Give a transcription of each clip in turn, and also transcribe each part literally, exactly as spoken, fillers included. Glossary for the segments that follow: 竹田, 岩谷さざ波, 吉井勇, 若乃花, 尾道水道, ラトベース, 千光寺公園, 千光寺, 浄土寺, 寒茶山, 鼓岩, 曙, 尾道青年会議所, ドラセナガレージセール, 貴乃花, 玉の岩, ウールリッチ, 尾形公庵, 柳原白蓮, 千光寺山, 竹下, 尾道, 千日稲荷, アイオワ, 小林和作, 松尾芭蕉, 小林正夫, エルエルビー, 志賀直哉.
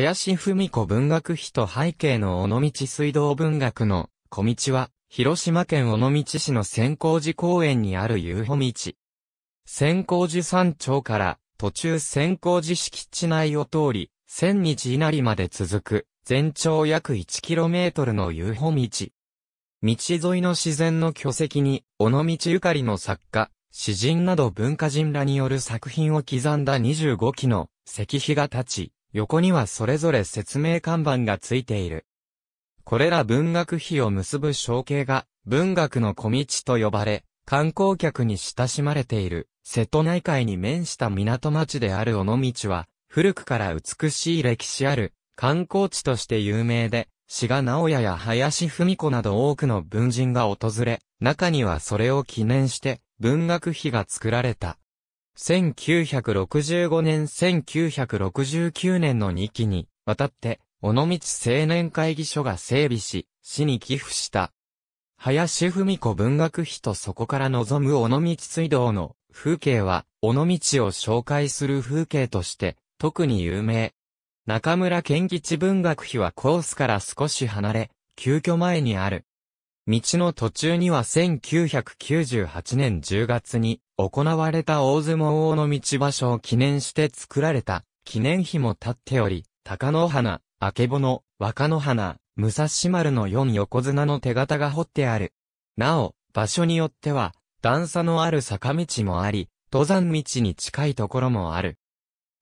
林芙美子文学碑と背景の尾道水道文学の小道は、広島県尾道市の千光寺公園にある遊歩道。千光寺山頂から途中千光寺敷地内を通り、千日稲荷まで続く、全長約 いちキロメートル の遊歩道。道沿いの自然の巨石に、尾道ゆかりの作家、詩人など文化人らによる作品を刻んだにじゅうご基の石碑が立ち、横にはそれぞれ説明看板がついている。これら文学碑を結ぶ小径が文学の小道と呼ばれ、観光客に親しまれている瀬戸内海に面した港町である尾道は、古くから美しい歴史ある観光地として有名で、志賀直哉や林芙美子など多くの文人が訪れ、中にはそれを記念して文学碑が作られた。せんきゅうひゃくろくじゅうごねんせんきゅうひゃくろくじゅうきゅうねんのにきにわたって、尾道青年会議所が整備し、市に寄付した。林芙美子文学碑とそこから望む尾道水道の風景は、尾道を紹介する風景として、特に有名。中村賢吉文学碑はコースから少し離れ、旧居前にある。道の途中にはせんきゅうひゃくきゅうじゅうはちねんじゅうがつに行われた大相撲尾道場所を記念して作られた記念碑も立っており、貴乃花、曙、若乃花、武蔵丸のよん横綱の手形が彫ってある。なお、場所によっては段差のある坂道もあり、登山道に近いところもある。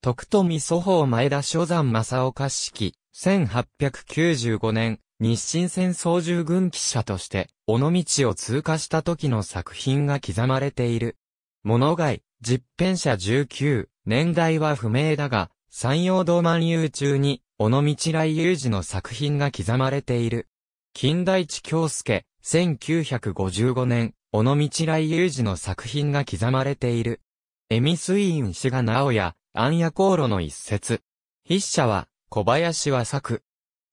徳富祖峰前田初山正岡式、せんはっぴゃくきゅうじゅうごねん、日清戦操縦軍記者として、尾道を通過した時の作品が刻まれている。物買、十編者じゅうきゅう、年代は不明だが、山陽道漫遊中に、尾道来遊時の作品が刻まれている。金田一京介、せんきゅうひゃくごじゅうごねん、尾道来遊時の作品が刻まれている。恵美水院志賀直哉、安夜航路の一節。筆者は、小林和作。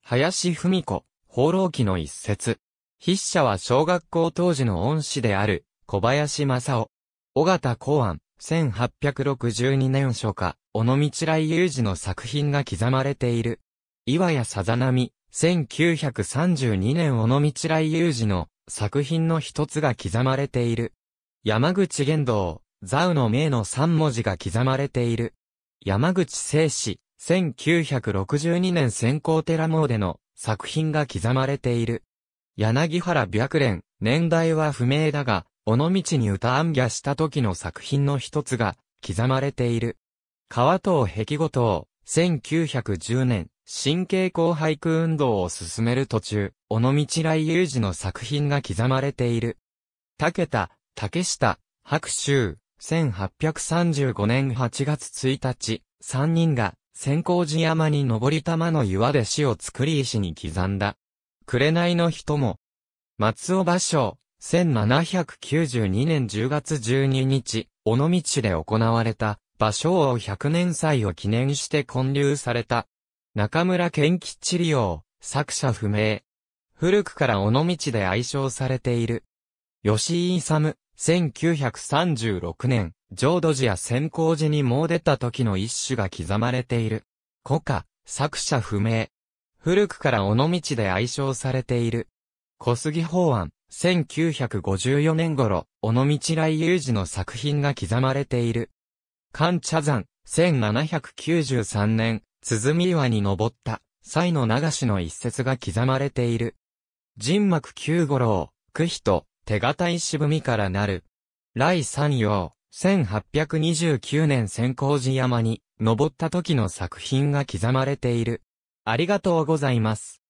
林芙美子、放浪記の一節。筆者は小学校当時の恩師である、小林正夫。尾形公庵、せんはっぴゃくろくじゅうにねん初夏、尾道来遊時の作品が刻まれている。岩谷さざ波、せんきゅうひゃくさんじゅうにねん尾道来遊時の作品の一つが刻まれている。山口玄道、座右の銘のさん文字が刻まれている。山口清史、せんきゅうひゃくろくじゅうにねん千光寺詣の作品が刻まれている。柳原白蓮、年代は不明だが、尾道に歌行脚した時の作品の一つが刻まれている。川藤碧梧桐、せんきゅうひゃくじゅうねん、新傾向俳句運動を進める途中、尾道来遊時の作品が刻まれている。竹田、竹下、白秋、せんはっぴゃくさんじゅうごねんはちがつついたち、さんにんが、千光寺山に登り玉の岩で詩を作り石に刻んだ。紅の人も。松尾芭蕉、せんななひゃくきゅうじゅうにねんじゅうがつじゅうににち、尾道で行われた、芭蕉王ひゃくねん祭を記念して建立された。中村賢吉利用、作者不明。古くから尾道で愛称されている。吉井勇、せんきゅうひゃくさんじゅうろくねん。浄土寺や千光寺に詣でた時の一首が刻まれている。古歌、作者不明。古くから尾道で愛称されている。小杉法案、せんきゅうひゃくごじゅうよねん頃、尾道来遊時の作品が刻まれている。寒茶山、せんななひゃくきゅうじゅうさんねん、鼓岩に登った、賽の流しの一節が刻まれている。人幕九五郎、九人、手堅い渋みからなる。雷山陽。せんはっぴゃくにじゅうきゅうねん千光寺山に登った時の作品が刻まれている。ありがとうございます。